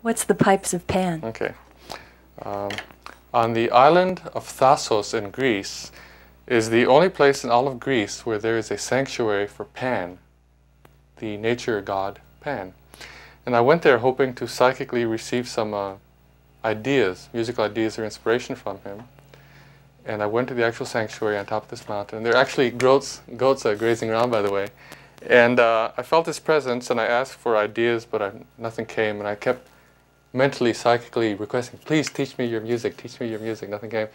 What's the Pipes of Pan? Okay. On the island of Thasos in Greece is the only place in all of Greece where there is a sanctuary for Pan, the nature god Pan. And I went there hoping to psychically receive some ideas, musical ideas or inspiration from him. And I went to the actual sanctuary on top of this mountain. And there are actually goats are grazing around, by the way. And I felt his presence, and I asked for ideas, but nothing came. And I kept mentally, psychically requesting, please teach me your music, teach me your music. Nothing came.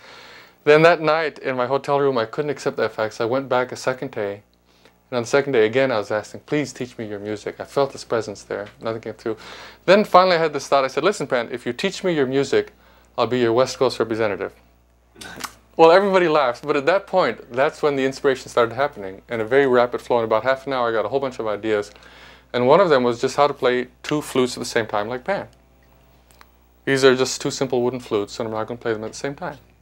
Then that night in my hotel room, I couldn't accept that fact, so I went back a second day. And on the second day, again, I was asking, please teach me your music. I felt his presence there. Nothing came through. Then finally I had this thought. I said, listen, Pan, if you teach me your music, I'll be your West Coast representative. Well, everybody laughs, but at that point, that's when the inspiration started happening in a very rapid flow. In about half an hour, I got a whole bunch of ideas. And one of them was just how to play two flutes at the same time like Pan. These are just two simple wooden flutes, and I'm not going to play them at the same time.